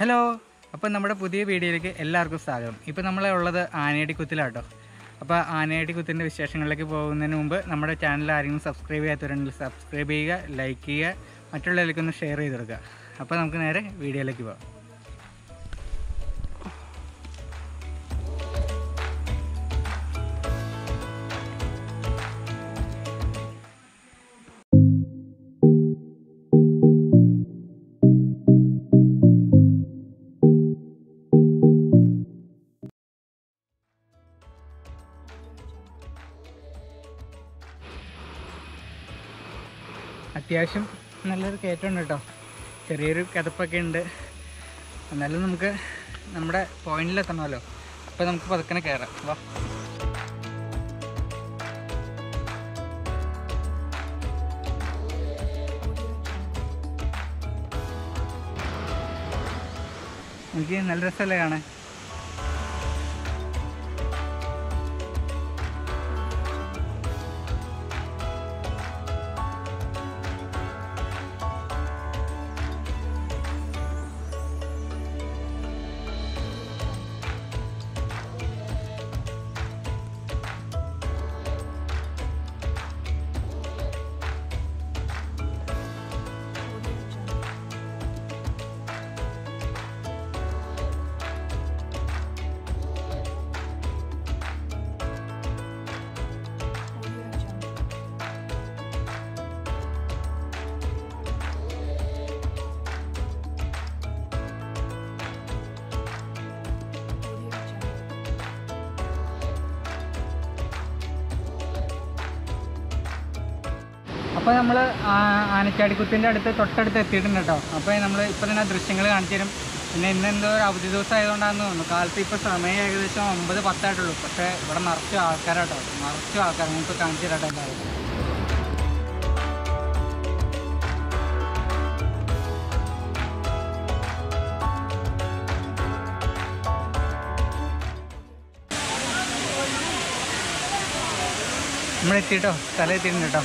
Hello! Now, we will see the Anachadikuthu. If you subscribe to our channel, like and share it. Now, we will see the video. അത്യാവശ്യം നല്ലൊരു കേറ്റുണ്ട് ട്ടോ ചെറിയൊരു കടപ്പൊക്കെ ഉണ്ട് എന്നാലും നമുക്ക് നമ്മുടെ പോയിന്റിൽ എത്തണമല്ലോ അപ്പോൾ നമുക്ക് പതുക്കനെ കേറാം വാ എനിക്ക് നല്ല രസമല്ലേ കാണാൻ We have a Anachadikuthu in the theatre. We have a dressing room. But we are going to go to the next one. We are going to go to the next one.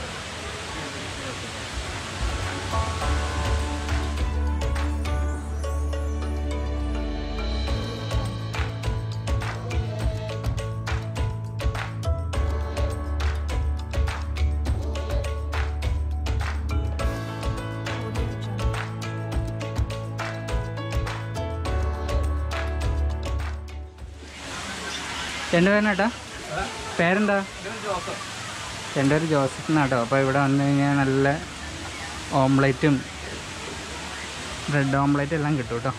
രണ്ടുപേരും ഏട്ടാ പേരെന്താ? രണ്ടുപേരും Joseph എന്നാട്ടോ. അപ്പോൾ ഇവിടെ വന്നു കഴിഞ്ഞാൽ നല്ല ഓംലെറ്റും bread ഓംലെറ്റും എല്ലാം കിട്ടും കേട്ടോ.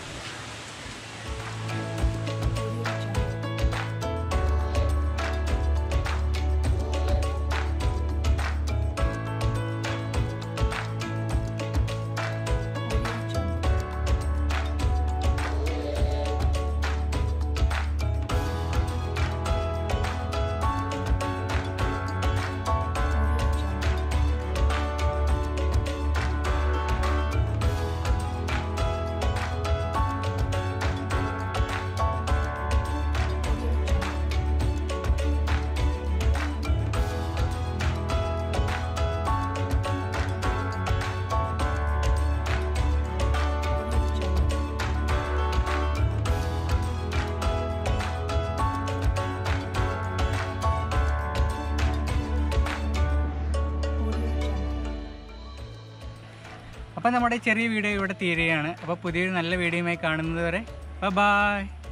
അപ്പോൾ നമ്മുടെ ചെറിയ വീഡിയോ ഇവിടെ തീരുകയാണ്. അപ്പോൾ പുതിയൊരു നല്ല വീഡിയോയുമായി കാണുന്നത് വരെ ബൈ.